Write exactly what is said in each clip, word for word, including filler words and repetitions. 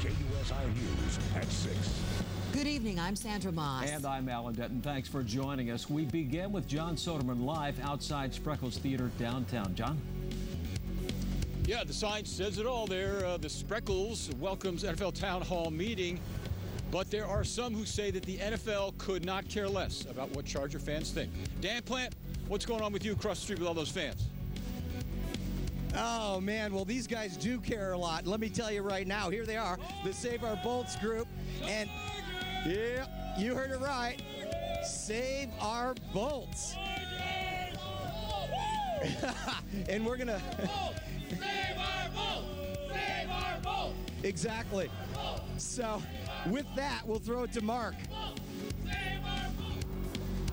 K U S I News at six. Good evening, I'm Sandra Moss. And I'm Alan Denton. Thanks for joining us. We begin with John Soderman live outside Spreckels Theater downtown. John? Yeah, the sign says it all there. Uh, the Spreckels welcomes N F L Town Hall meeting. But there are some who say that the N F L could not care less about what Charger fans think. Dan Plant, what's going on with you across the street with all those fans? Oh, man, well, these guys do care a lot. Let me tell you right now, here they are, the Save Our Bolts group. And, yeah, you heard it right, Save Our Bolts. And we're going to... Save Our Bolts! Save Our Bolts! Exactly. So, with that, we'll throw it to Mark.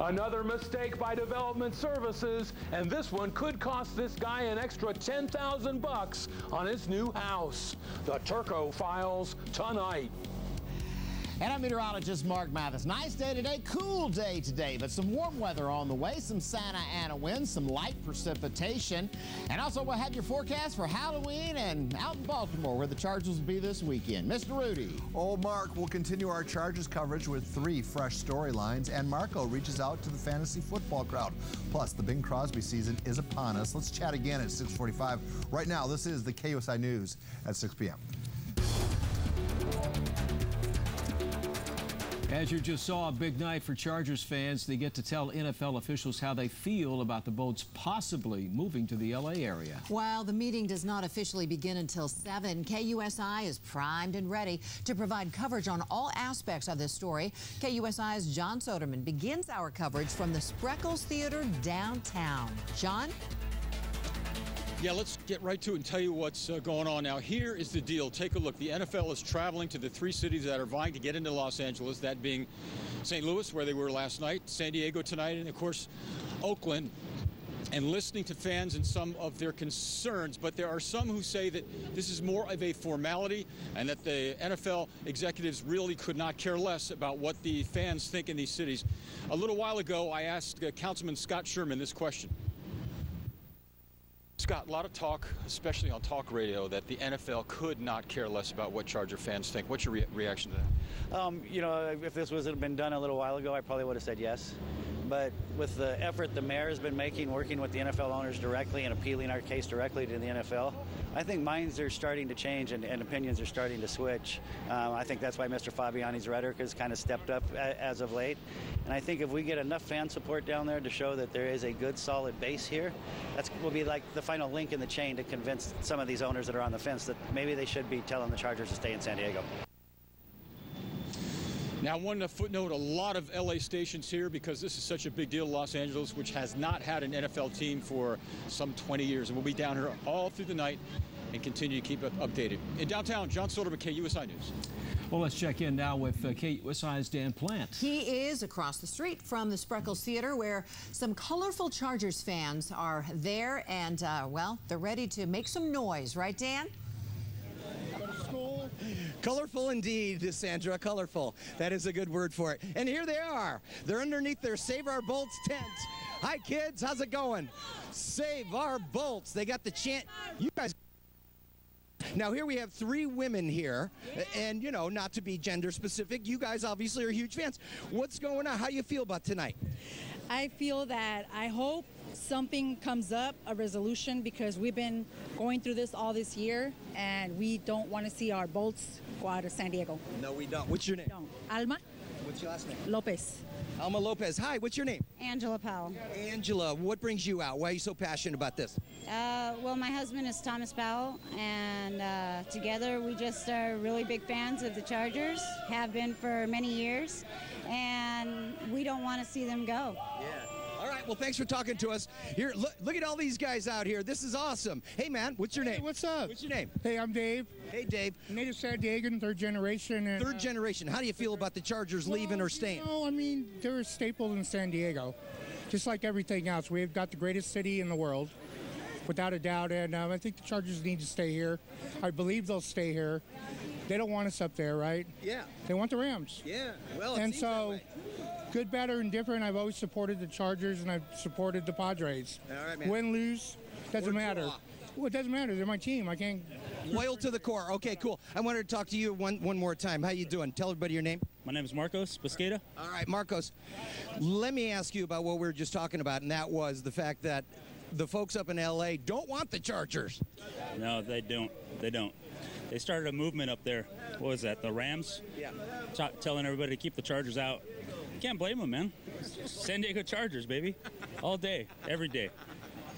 Another mistake by Development Services, and this one could cost this guy an extra ten thousand bucks on his new house. The Turco Files tonight. And I'm meteorologist Mark Mathis. Nice day today, cool day today, but some warm weather on the way, some Santa Ana winds, some light precipitation, and also we'll have your forecast for Halloween and out in Baltimore where the Chargers will be this weekend. Mister Rudy. Oh, Mark, we'll continue our Chargers coverage with three fresh storylines, and Marco reaches out to the fantasy football crowd. Plus, the Bing Crosby season is upon us. Let's chat again at six forty-five. Right now, this is the K U S I News at six p m As you just saw, a big night for Chargers fans. They get to tell N F L officials how they feel about the Bolts possibly moving to the L A area. While the meeting does not officially begin until seven, K U S I is primed and ready to provide coverage on all aspects of this story. K U S I's John Soderman begins our coverage from the Spreckels Theater downtown. John? Yeah, let's get right to it and tell you what's uh, going on now. Here is the deal. Take a look. The N F L is traveling to the three cities that are vying to get into Los Angeles, that being Saint Louis, where they were last night, San Diego tonight, and, of course, Oakland, and listening to fans and some of their concerns. But there are some who say that this is more of a formality and that the N F L executives really could not care less about what the fans think in these cities. A little while ago, I asked uh, Councilman Scott Sherman this question. Scott, a lot of talk, especially on talk radio, that the N F L could not care less about what Charger fans think. What's your re reaction to that? Um, you know, if this was been done a little while ago, I probably would have said yes. But with the effort the mayor has been making, working with the N F L owners directly and appealing our case directly to the N F L, I think minds are starting to change and, and opinions are starting to switch. Um, I think that's why Mister Fabiani's rhetoric has kind of stepped up a, as of late. And I think if we get enough fan support down there to show that there is a good, solid base here, that will be like the final link in the chain to convince some of these owners that are on the fence that maybe they should be telling the Chargers to stay in San Diego. Now, one to footnote, a lot of L A stations here because this is such a big deal. Los Angeles, which has not had an N F L team for some twenty years, and we'll be down here all through the night and continue to keep it updated. In downtown, John Soderman, K U S I News. Well, let's check in now with uh, K U S I's Dan Plant. He is across the street from the Spreckels Theater, where some colorful Chargers fans are there, and, uh, well, they're ready to make some noise. Right, Dan? Colorful indeed, Sandra, colorful. That is a good word for it. And here they are. They're underneath their Save Our Bolts tent. Hi, kids. How's it going? Save Our Bolts. They got the chant. You guys... Now, here we have three women here, and, you know, not to be gender specific, you guys obviously are huge fans. What's going on? How do you feel about tonight? I feel that I hope something comes up, a resolution, because we've been going through this all this year, and we don't want to see our Bolts go out of San Diego. No, we don't. What's your name? Don't. Alma. What's your last name? Lopez. Alma Lopez. Hi, what's your name? Angela Powell. Angela, what brings you out? Why are you so passionate about this? Uh, well, my husband is Thomas Powell, and uh, together we just are really big fans of the Chargers, have been for many years, and we don't want to see them go. Yeah. All right, well, thanks for talking to us. Here, look, look at all these guys out here. This is awesome. Hey, man, what's your hey, name? What's up? What's your name? Hey, I'm Dave. Hey, Dave. Native San Diegan, third generation. And, third uh, generation. How do you feel about the Chargers well, leaving or staying? You know, I mean, they're a staple in San Diego, just like everything else. We've got the greatest city in the world, without a doubt, and um, I think the Chargers need to stay here. I believe they'll stay here. They don't want us up there, right? Yeah. They want the Rams. Yeah. Well, it and seems so. That way. Good, better, and different. I've always supported the Chargers, and I've supported the Padres. All right, man. Win, lose, doesn't matter. Well, it doesn't matter. They're my team. I can't Loyal to the core. Okay, cool. I wanted to talk to you one one more time. How you doing? Tell everybody your name. My name is Marcos Pesqueda. All right, Marcos. Let me ask you about what we were just talking about, and that was the fact that the folks up in L A don't want the Chargers. No, they don't. They don't. They started a movement up there. What was that? The Rams? Yeah. T- telling everybody to keep the Chargers out. You can't blame them, man. San Diego Chargers, baby. All day, every day.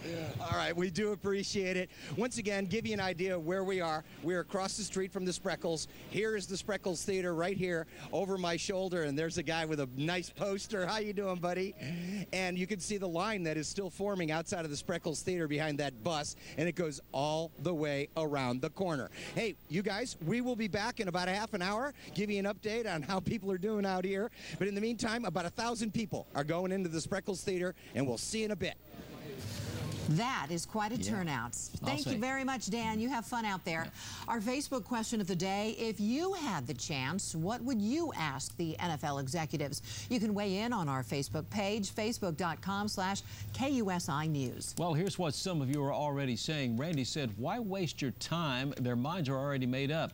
Yeah. All right, we do appreciate it. Once again, give you an idea of where we are. We're across the street from the Spreckels. Here is the Spreckels Theater right here over my shoulder, and there's a guy with a nice poster. How you doing, buddy? And you can see the line that is still forming outside of the Spreckels Theater behind that bus, and it goes all the way around the corner. Hey, you guys, we will be back in about a half an hour, give you an update on how people are doing out here. But in the meantime, about a thousand people are going into the Spreckels Theater, and we'll see you in a bit. That is quite a yeah. turnout. Thank you very much, Dan. You have fun out there. Yeah. Our Facebook question of the day, if you had the chance, what would you ask the N F L executives? You can weigh in on our Facebook page, facebook dot com slash K U S I News. Well, here's what some of you are already saying. Randy said, why waste your time? Their minds are already made up.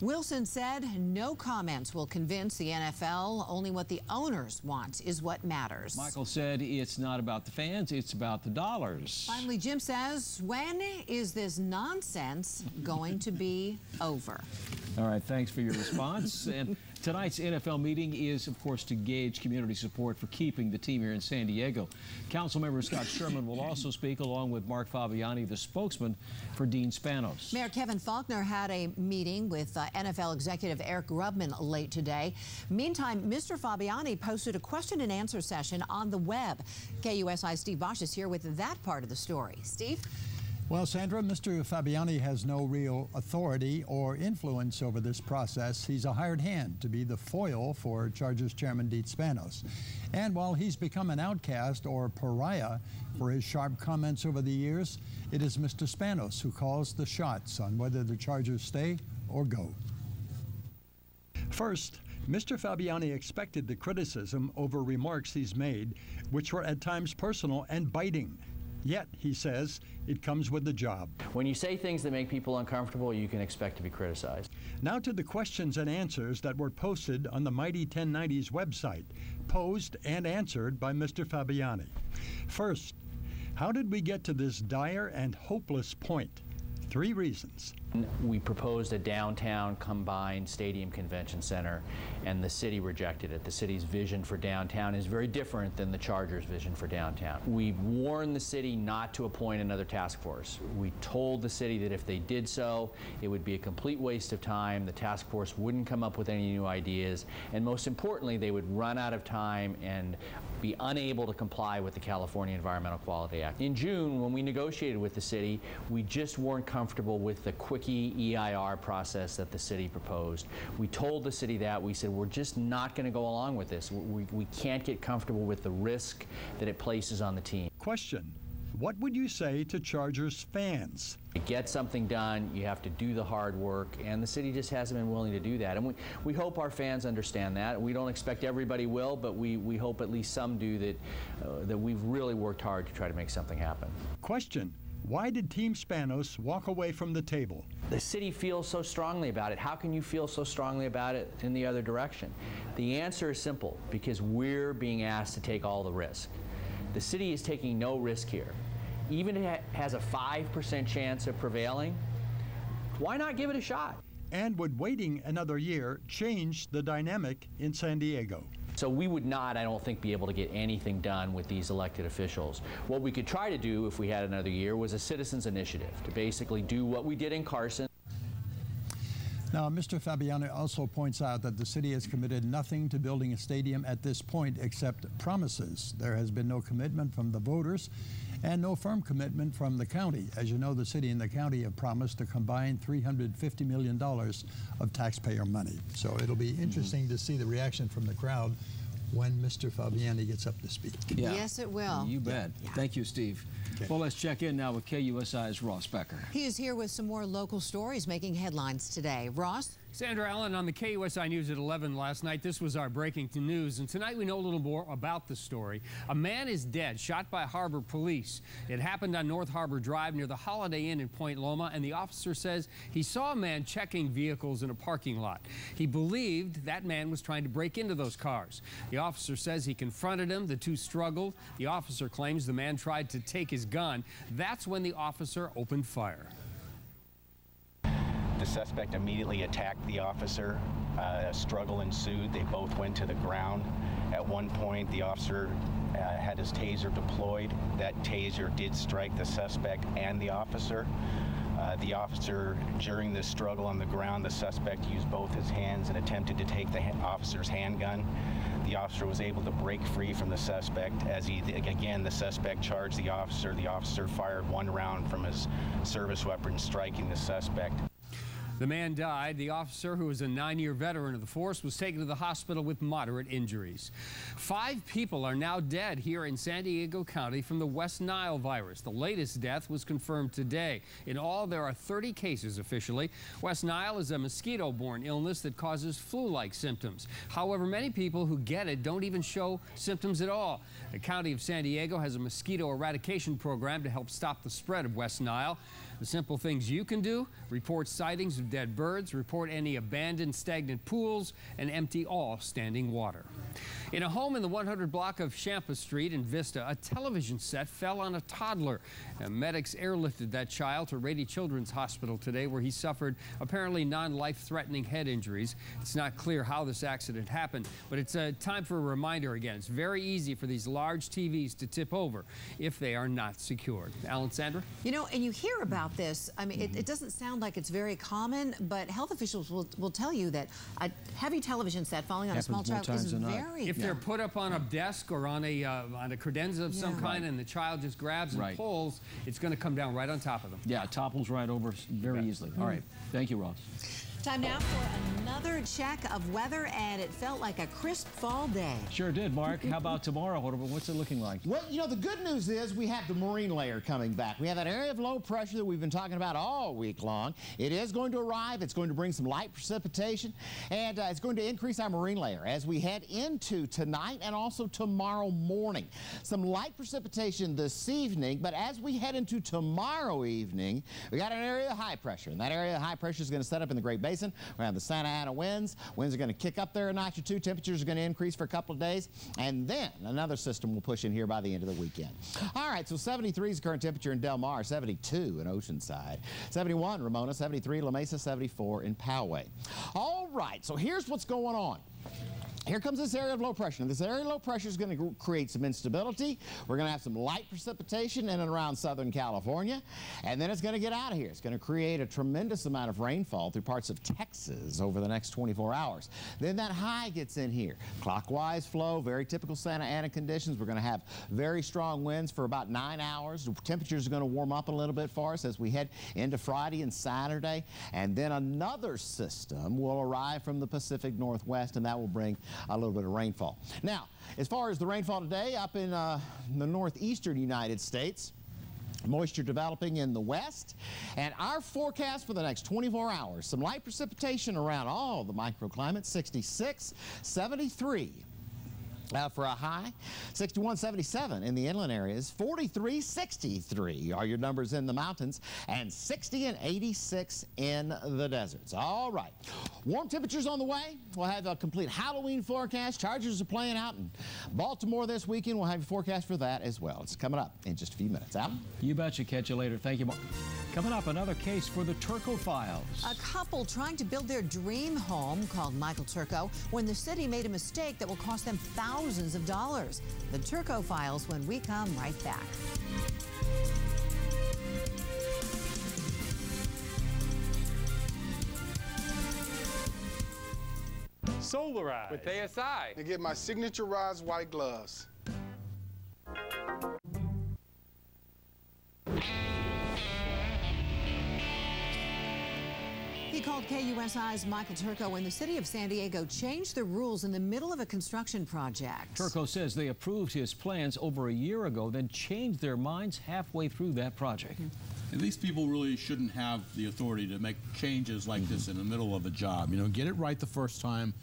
Wilson said, no comments will convince the N F L. Only what the owners want is what matters. Michael said, it's not about the fans, it's about the dollars. Finally, Jim says, when is this nonsense going to be over? All right, thanks for your response. And tonight's N F L meeting is, of course, to gauge community support for keeping the team here in San Diego. Councilmember Scott Sherman will also speak, along with Mark Fabiani, the spokesman for Dean Spanos. Mayor Kevin Faulkner had a meeting with uh, N F L executive Eric Grubman late today. Meantime, Mister Fabiani posted a question and answer session on the web. K U S I Steve Bosch is here with that part of the story. Steve? Well, Sandra, Mister Fabiani has no real authority or influence over this process. He's a hired hand to be the foil for Chargers chairman Dean Spanos. And while he's become an outcast or pariah for his sharp comments over the years, it is Mister Spanos who calls the shots on whether the Chargers stay or go. First, Mister Fabiani expected the criticism over remarks he's made, which were at times personal and biting. Yet, he says, it comes with the job. When you say things that make people uncomfortable, you can expect to be criticized. Now to the questions and answers that were posted on the Mighty ten ninety's website, posed and answered by Mister Fabiani. First, how did we get to this dire and hopeless point? Three reasons. We proposed a downtown combined stadium convention center, and the city rejected it. The city's vision for downtown is very different than the Chargers' vision for downtown. We warned the city not to appoint another task force. We told the city that if they did so, it would be a complete waste of time. The task force wouldn't come up with any new ideas, and most importantly, they would run out of time and be unable to comply with the California Environmental Quality Act. In June, when we negotiated with the city, we just weren't comfortable comfortable with the quickie E I R process that the city proposed. We told the city that. We said, we're just not going to go along with this. We, we can't get comfortable with the risk that it places on the team. Question. What would you say to Chargers fans? To get something done, you have to do the hard work, and the city just hasn't been willing to do that. And we, we hope our fans understand that. We don't expect everybody will, but we, we hope at least some do, that, uh, that we've really worked hard to try to make something happen. Question. Why did Team Spanos walk away from the table? The city feels so strongly about it. How can you feel so strongly about it in the other direction? The answer is simple, because we're being asked to take all the risk. The city is taking no risk here. Even if it has a five percent chance of prevailing, why not give it a shot? And would waiting another year change the dynamic in San Diego? So we would not, I don't think, be able to get anything done with these elected officials. What we could try to do if we had another year was a citizens' initiative to basically do what we did in Carson. Now, Mister Fabiani also points out that the city has committed nothing to building a stadium at this point except promises. There has been no commitment from the voters and no firm commitment from the county. As you know, the city and the county have promised to combine three hundred fifty million dollars of taxpayer money. So it'll be interesting mm-hmm. to see the reaction from the crowd when Mister Fabiani gets up to speak. Yeah. Yes, it will. You bet. Yeah. Thank you, Steve. Okay. Well, let's check in now with K U S I's Ross Becker. He is here with some more local stories making headlines today. Ross? Sandra Allen on the K U S I News at eleven last night. This was our breaking news, and tonight we know a little more about the story. A man is dead, shot by Harbor police. It happened on North Harbor Drive near the Holiday Inn in Point Loma, and the officer says he saw a man checking vehicles in a parking lot. He believed that man was trying to break into those cars. The officer says he confronted him. The two struggled. The officer claims the man tried to take his gun. That's when the officer opened fire. The suspect immediately attacked the officer. Uh, a struggle ensued. They both went to the ground. At one point, the officer uh, had his taser deployed. That taser did strike the suspect and the officer. Uh, the officer, during this struggle on the ground, the suspect used both his hands and attempted to take the ha- officer's handgun. The officer was able to break free from the suspect as he, again, the suspect charged the officer. The officer fired one round from his service weapon, striking the suspect. The man died. The officer, who was a nine-year veteran of the force, was taken to the hospital with moderate injuries. Five people are now dead here in San Diego County from the West Nile virus. The latest death was confirmed today. In all, there are thirty cases officially. West Nile is a mosquito-borne illness that causes flu-like symptoms. However, many people who get it don't even show symptoms at all. The county of San Diego has a mosquito eradication program to help stop the spread of West Nile. The simple things you can do: report sightings of dead birds, report any abandoned stagnant pools, and empty all standing water. In a home in the one hundred block of Champa Street in Vista, a television set fell on a toddler. And medics airlifted that child to Rady Children's Hospital today, where he suffered apparently non-life-threatening head injuries. It's not clear how this accident happened, but it's uh, time for a reminder again. It's very easy for these large T Vs to tip over if they are not secured. Alan, Sandra? You know, and you hear about this. I mean, it, it doesn't sound like it's very common, but health officials will, will tell you that a heavy television set falling on a small child is very... If yeah. they're put up on a desk or on a, uh, on a credenza of yeah. some kind, right. and the child just grabs right. and pulls, it's going to come down right on top of them. Yeah, it topples right over very yeah. easily. Mm-hmm. All right. Thank you, Ross. Time now for another check of weather, and it felt like a crisp fall day. Sure did, Mark. How about tomorrow? What's it looking like? Well, you know, the good news is we have the marine layer coming back. We have that area of low pressure that we've been talking about all week long. It is going to arrive. It's going to bring some light precipitation, and uh, it's going to increase our marine layer as we head into tonight and also tomorrow morning. Some light precipitation this evening, but as we head into tomorrow evening, we got an area of high pressure, and that area of high pressure is going to set up in the Great Basin. We're going to have the Santa Ana winds. Winds are going to kick up there a notch or two. Temperatures are going to increase for a couple of days. And then another system will push in here by the end of the weekend. All right, so seventy-three is the current temperature in Del Mar, seventy-two in Oceanside, seventy-one Ramona, seventy-three La Mesa, seventy-four in Poway. All right, so here's what's going on. Here comes this area of low pressure. And this area of low pressure is going to create some instability. We're going to have some light precipitation in and around Southern California. And then it's going to get out of here. It's going to create a tremendous amount of rainfall through parts of Texas over the next twenty-four hours. Then that high gets in here. Clockwise flow, very typical Santa Ana conditions. We're going to have very strong winds for about nine hours. The temperatures are going to warm up a little bit for us as we head into Friday and Saturday. And then another system will arrive from the Pacific Northwest, and that will bring a little bit of rainfall. Now, as far as the rainfall today, up in uh, the northeastern United States, moisture developing in the west, and our forecast for the next twenty-four hours, some light precipitation around all the microclimates, sixty-six, seventy-three. Uh, for a high, sixty-one seventy-seven in the inland areas, forty-three sixty-three are your numbers in the mountains, and sixty and eighty-six in the deserts. All right. Warm temperatures on the way. We'll have a complete Halloween forecast. Chargers are playing out in Baltimore this weekend. We'll have a forecast for that as well. It's coming up in just a few minutes. Alan? You betcha. Catch you later. Thank you, Mark. Coming up, another case for the Turco Files. A couple trying to build their dream home, called Michael Turco, when the city made a mistake that will cost them thousands of dollars. The Turco Files, when we come right back. Solarize. With A S I. To get my signaturized white gloves. He called K U S I's Michael Turco when the city of San Diego changed the rules in the middle of a construction project. Turco says they approved his plans over a year ago, then changed their minds halfway through that project. Mm-hmm. And these people really shouldn't have the authority to make changes like mm-hmm. this in the middle of a job. You know, get it right the first time.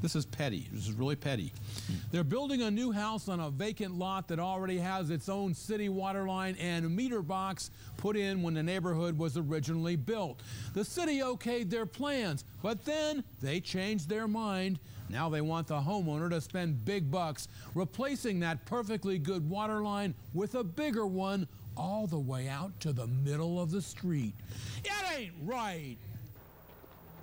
This is petty. This is really petty. Mm-hmm. They're building a new house on a vacant lot that already has its own city water line and a meter box put in when the neighborhood was originally built. The city okayed their plans, but then they changed their mind. Now they want the homeowner to spend big bucks replacing that perfectly good water line with a bigger one all the way out to the middle of the street. It ain't right.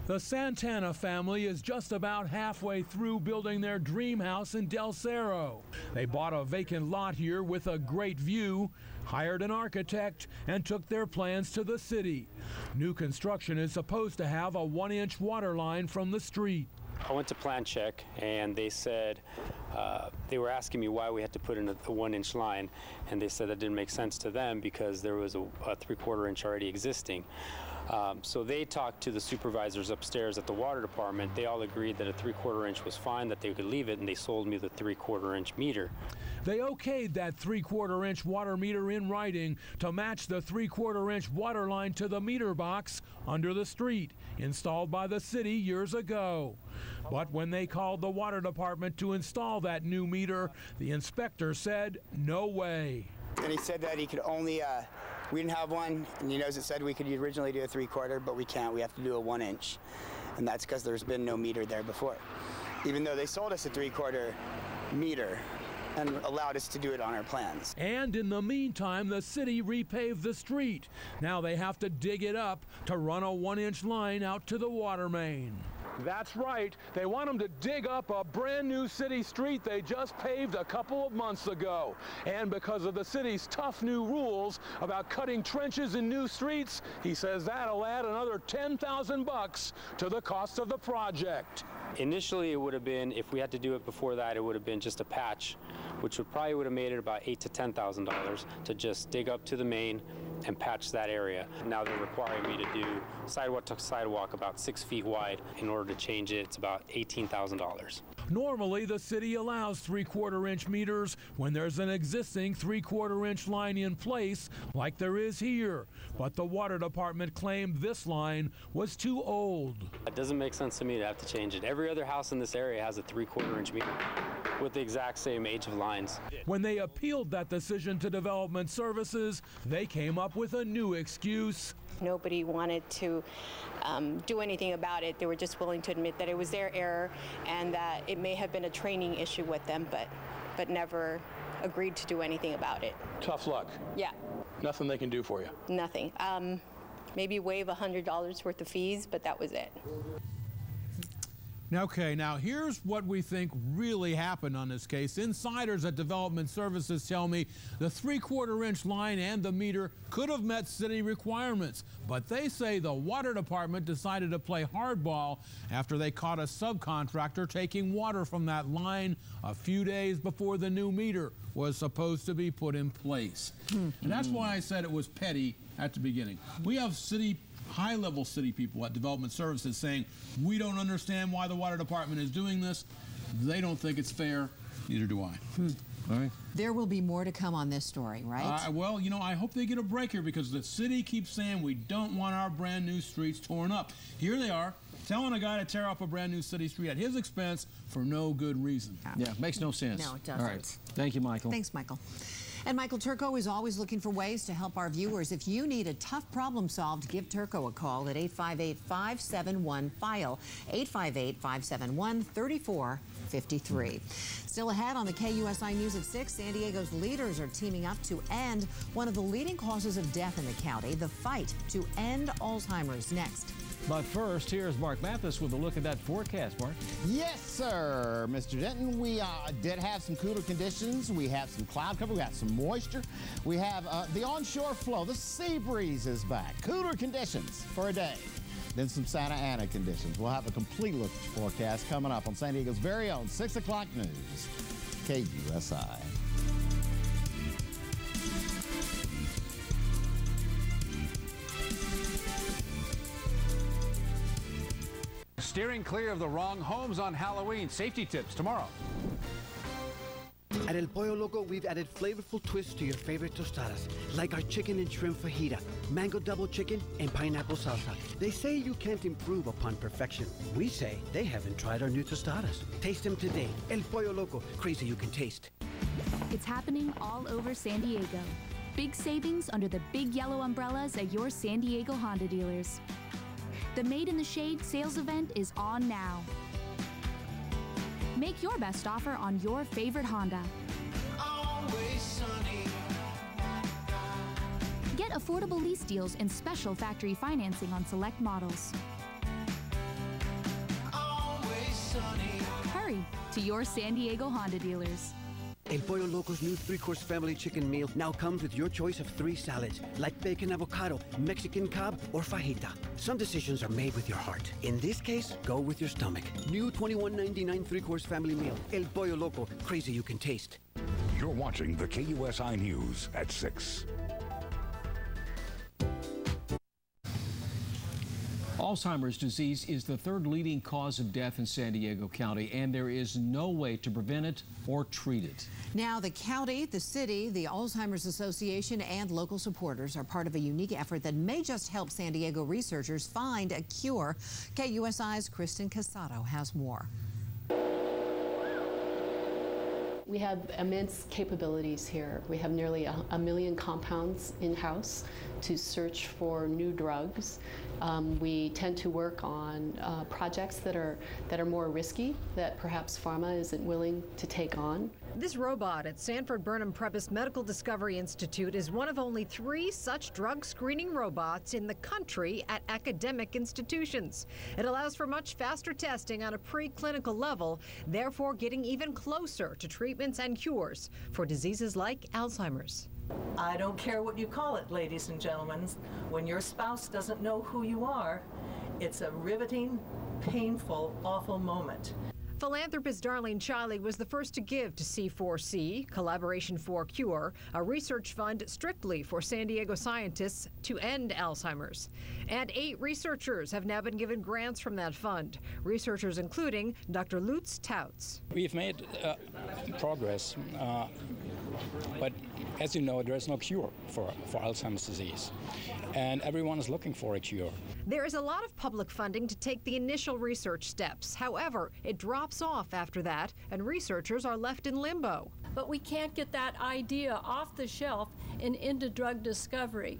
The Santa Ana family is just about halfway through building their dream house in Del Cerro. They bought a vacant lot here with a great view, hired an architect, and took their plans to the city. New construction is supposed to have a one-inch water line from the street. I went to plan check, and they said, uh, they were asking me why we had to put in a, a one-inch line, and they said that didn't make sense to them because there was a, a three-quarter inch already existing. Um, so they talked to the supervisors upstairs at the water department. They all agreed that a three-quarter inch was fine, that they could leave it, and they sold me the three-quarter inch meter. They okayed that three-quarter inch water meter in writing to match the three-quarter inch water line to the meter box under the street, installed by the city years ago. But when they called the water department to install that new meter, the inspector said, no way. And he said that he could only, uh, we didn't have one, and he knows it said we could originally do a three-quarter, but we can't. We have to do a one-inch, and that's because there's been no meter there before. Even though they sold us a three-quarter meter and allowed us to do it on our plans. And in the meantime, the city repaved the street. Now they have to dig it up to run a one-inch line out to the water main. That's right. They want them to dig up a brand new city street they just paved a couple of months ago. And because of the city's tough new rules about cutting trenches in new streets, he says that'll add another ten thousand bucks to the cost of the project. Initially, it would have been, if we had to do it before that, it would have been just a patch, which would probably would have made it about eight to ten thousand dollars to just dig up to the main and patch that area. Now they're requiring me to do sidewalk to sidewalk about six feet wide. In order to change it, it's about eighteen thousand dollars. Normally, the city allows three-quarter inch meters when there's an existing three-quarter inch line in place, like there is here. But the water department claimed this line was too old. It doesn't make sense to me to have to change it. Every other house in this area has a three-quarter inch meter with the exact same age of lines. When they appealed that decision to Development Services, they came up with a new excuse. Nobody wanted to um, do anything about it. They were just willing to admit that it was their error and that it may have been a training issue with them, but, but never agreed to do anything about it. Tough luck. Yeah. Nothing they can do for you. Nothing. Um, maybe waive one hundred dollars worth of fees, but that was it. Okay, now here's what we think really happened on this case. Insiders at Development Services tell me the three-quarter inch line and the meter could have met city requirements, but they say the water department decided to play hardball after they caught a subcontractor taking water from that line a few days before the new meter was supposed to be put in place. Mm-hmm. And that's why I said it was petty at the beginning. We have city high-level city people at Development Services saying, we don't understand why the water department is doing this. They don't think it's fair. Neither do I. Hmm. All right. There will be more to come on this story, right? Uh, well, you know, I hope they get a break here because the city keeps saying we don't want our brand-new streets torn up. Here they are telling a guy to tear up a brand-new city street at his expense for no good reason. Yeah, yeah, makes no sense. No, it doesn't. All right. Thank you, Michael. Thanks, Michael. And Michael Turco is always looking for ways to help our viewers. If you need a tough problem solved, give Turco a call at eight five eight, five seven one, FILE, eight five eight, five seven one, three four five three. Still ahead on the K U S I News at six, San Diego's leaders are teaming up to end one of the leading causes of death in the county, the fight to end Alzheimer's, next. But first, here's Mark Mathis with a look at that forecast, Mark. Yes, sir, Mister Denton. We uh, did have some cooler conditions. We have some cloud cover. We got some moisture. We have uh, the onshore flow. The sea breeze is back. Cooler conditions for a day. Then some Santa Ana conditions. We'll have a complete look at your forecast coming up on San Diego's very own six o'clock news, K U S I. Steering clear of the wrong homes on Halloween. Safety tips tomorrow. At El Pollo Loco, we've added flavorful twists to your favorite tostadas, like our chicken and shrimp fajita, mango double chicken, and pineapple salsa. They say you can't improve upon perfection. We say they haven't tried our new tostadas. Taste them today. El Pollo Loco. Crazy you can taste. It's happening all over San Diego. Big savings under the big yellow umbrellas at your San Diego Honda dealers. The Made in the Shade sales event is on now. Make your best offer on your favorite Honda. Always sunny. Get affordable lease deals and special factory financing on select models. Always sunny. Hurry to your San Diego Honda dealers. El Pollo Loco's new three-course family chicken meal now comes with your choice of three salads, like bacon avocado, Mexican cob, or fajita. Some decisions are made with your heart. In this case, go with your stomach. New twenty-one ninety-nine three-course family meal. El Pollo Loco. Crazy you can taste. You're watching the K U S I News at six. Alzheimer's disease is the third leading cause of death in San Diego County, and there is no way to prevent it or treat it. Now, the county, the city, the Alzheimer's Association, and local supporters are part of a unique effort that may just help San Diego researchers find a cure. K U S I's Kristen Casado has more. We have immense capabilities here. We have nearly a, a million compounds in-house to search for new drugs. Um, we tend to work on uh, projects that are, that are more risky, that perhaps pharma isn't willing to take on. This robot at Sanford Burnham Prebys Medical Discovery Institute is one of only three such drug screening robots in the country at academic institutions. It allows for much faster testing on a preclinical level, therefore getting even closer to treatment and cures for diseases like Alzheimer's. I don't care what you call it, ladies and gentlemen. When your spouse doesn't know who you are, it's a riveting, painful, awful moment. Philanthropist Darlene Chiley was the first to give to C four C, Collaboration for a Cure, a research fund strictly for San Diego scientists to end Alzheimer's. And eight researchers have now been given grants from that fund, researchers including Doctor Lutz Tautz. We've made uh, progress, uh, but as you know, there is no cure for, for Alzheimer's disease, and everyone is looking for a cure. There is a lot of public funding to take the initial research steps. However, it drops off after that, and researchers are left in limbo. But we can't get that idea off the shelf and into drug discovery.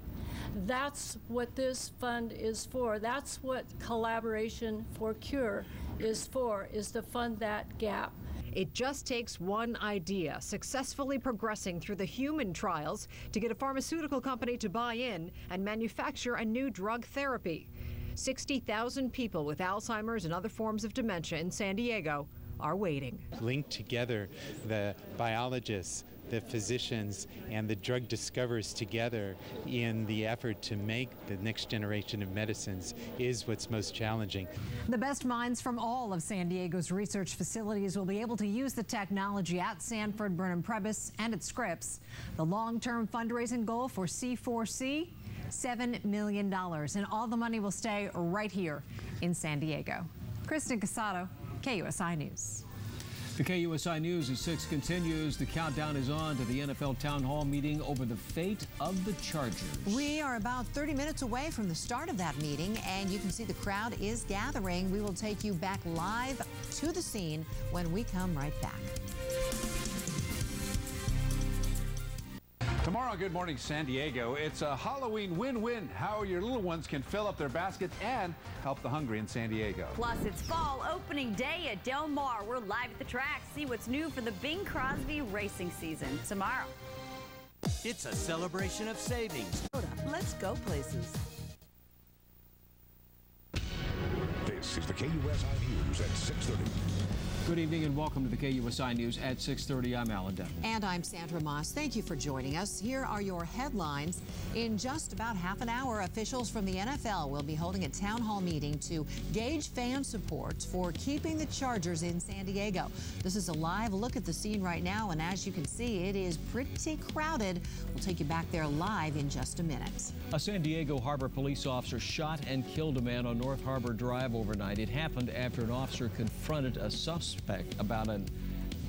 That's what this fund is for. That's what Collaboration for Cure is for, is to fund that gap. It just takes one idea, successfully progressing through the human trials, to get a pharmaceutical company to buy in and manufacture a new drug therapy. sixty thousand people with Alzheimer's and other forms of dementia in San Diego are waiting. Linked together, the biologists, the physicians, and the drug discoverers together in the effort to make the next generation of medicines is what's most challenging. The best minds from all of San Diego's research facilities will be able to use the technology at Sanford Burnham Prebys and at Scripps. The long-term fundraising goal for C four C, seven million dollars, and all the money will stay right here in San Diego. Kristen Casado, K U S I News. The K U S I News at six continues. The countdown is on to the N F L Town Hall meeting over the fate of the Chargers. We are about thirty minutes away from the start of that meeting, and you can see the crowd is gathering. We will take you back live to the scene when we come right back. Tomorrow, Good Morning San Diego. It's a Halloween win-win. How your little ones can fill up their baskets and help the hungry in San Diego. Plus, it's fall opening day at Del Mar. We're live at the track. See what's new for the Bing Crosby racing season tomorrow. It's a celebration of savings. Let's go places. This is the K U S I News at six thirty. Good evening and welcome to the K U S I News at six thirty. I'm Alan Denton. And I'm Sandra Moss. Thank you for joining us. Here are your headlines. In just about half an hour, officials from the N F L will be holding a town hall meeting to gauge fan support for keeping the Chargers in San Diego. This is a live look at the scene right now, and as you can see, it is pretty crowded. We'll take you back there live in just a minute. A San Diego Harbor police officer shot and killed a man on North Harbor Drive overnight. It happened after an officer confronted a suspect about an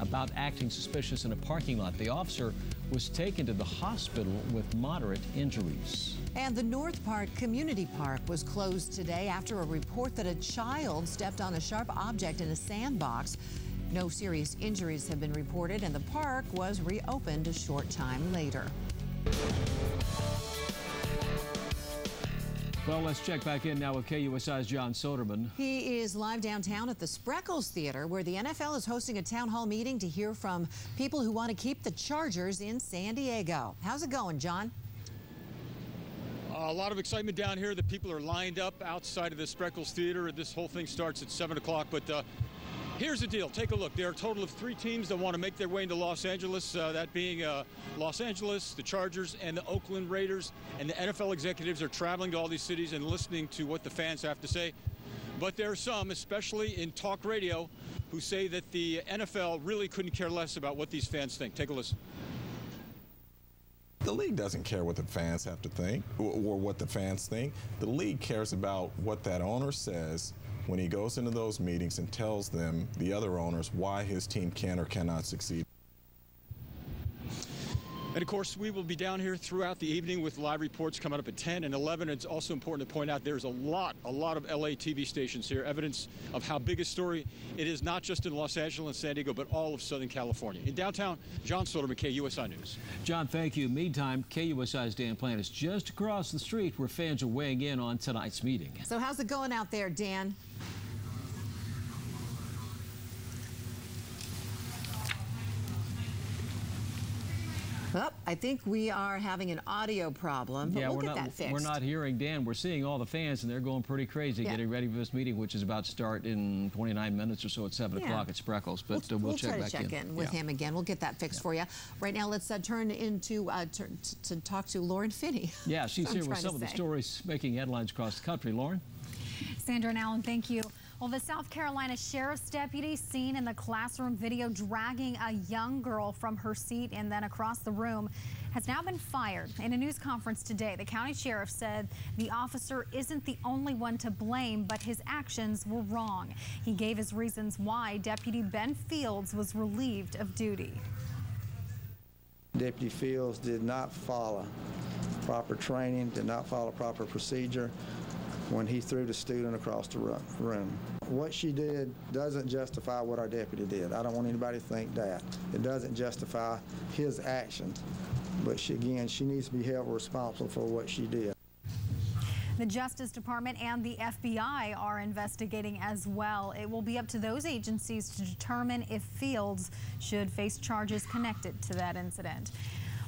about acting suspicious in a parking lot. The officer was taken to the hospital with moderate injuries. And the North Park Community Park was closed today after a report that a child stepped on a sharp object in a sandbox. No serious injuries have been reported, and the park was reopened a short time later. Well, let's check back in now with K U S I's John Soderman. He is live downtown at the Spreckels Theater, where the N F L is hosting a town hall meeting to hear from people who want to keep the Chargers in San Diego. How's it going, John? A lot of excitement down here. The people are lined up outside of the Spreckels Theater. This whole thing starts at seven o'clock, but uh, here's the deal. Take a look. There are a total of three teams that want to make their way into Los Angeles, uh, that being uh, Los Angeles, the Chargers, and the Oakland Raiders. And the N F L executives are traveling to all these cities and listening to what the fans have to say. But there are some, especially in talk radio, who say that the N F L really couldn't care less about what these fans think. Take a listen. The league doesn't care what the fans have to think or, or what the fans think. The league cares about what that owner says when he goes into those meetings and tells them, the other owners, why his team can or cannot succeed. And, of course, we will be down here throughout the evening with live reports coming up at ten and eleven. It's also important to point out there's a lot, a lot of L A T V stations here, evidence of how big a story it is, not just in Los Angeles and San Diego, but all of Southern California. In downtown, John Soderman, K U S I News. John, thank you. Meantime, K U S I's Dan Plant is just across the street where fans are weighing in on tonight's meeting. So how's it going out there, Dan? Well, I think we are having an audio problem, but yeah, we'll we're get not, that fixed. We're not hearing Dan. We're seeing all the fans, and they're going pretty crazy yeah. getting ready for this meeting, which is about to start in twenty-nine minutes or so at seven o'clock yeah. at Spreckels. But we'll, uh, we'll, we'll check try back to check in, in with yeah. him again. We'll get that fixed yeah. for you. Right now, let's uh, turn into uh, turn to talk to Lauren Finney. Yeah, she's here with some of the stories making headlines across the country. Lauren? Sandra and Alan, thank you. Well, the South Carolina sheriff's deputy seen in the classroom video dragging a young girl from her seat and then across the room has now been fired. In a news conference today, the county sheriff said the officer isn't the only one to blame, but his actions were wrong. He gave his reasons why Deputy Ben Fields was relieved of duty. Deputy Fields did not follow proper training, did not follow proper procedure when he threw the student across the room. What she did doesn't justify what our deputy did. I don't want anybody to think that. It doesn't justify his actions. But she, again, she needs to be held responsible for what she did. The Justice Department and the F B I are investigating as well. It will be up to those agencies to determine if Fields should face charges connected to that incident.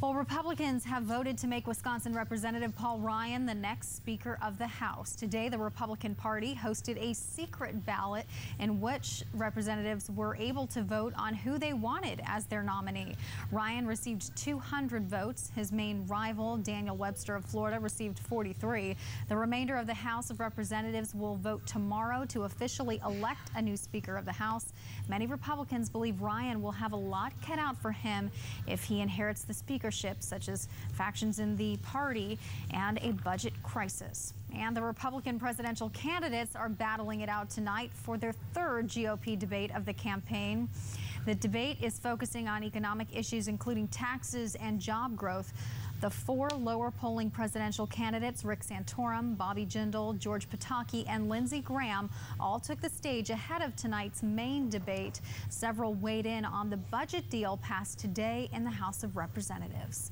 Well, Republicans have voted to make Wisconsin Representative Paul Ryan the next Speaker of the House. Today, the Republican Party hosted a secret ballot in which representatives were able to vote on who they wanted as their nominee. Ryan received two hundred votes. His main rival, Daniel Webster of Florida, received forty-three. The remainder of the House of Representatives will vote tomorrow to officially elect a new Speaker of the House. Many Republicans believe Ryan will have a lot cut out for him if he inherits the Speaker, such as factions in the party and a budget crisis. And the Republican presidential candidates are battling it out tonight for their third G O P debate of the campaign. The debate is focusing on economic issues, including taxes and job growth. The four lower polling presidential candidates, Rick Santorum, Bobby Jindal, George Pataki, and Lindsey Graham, all took the stage ahead of tonight's main debate. Several weighed in on the budget deal passed today in the House of Representatives.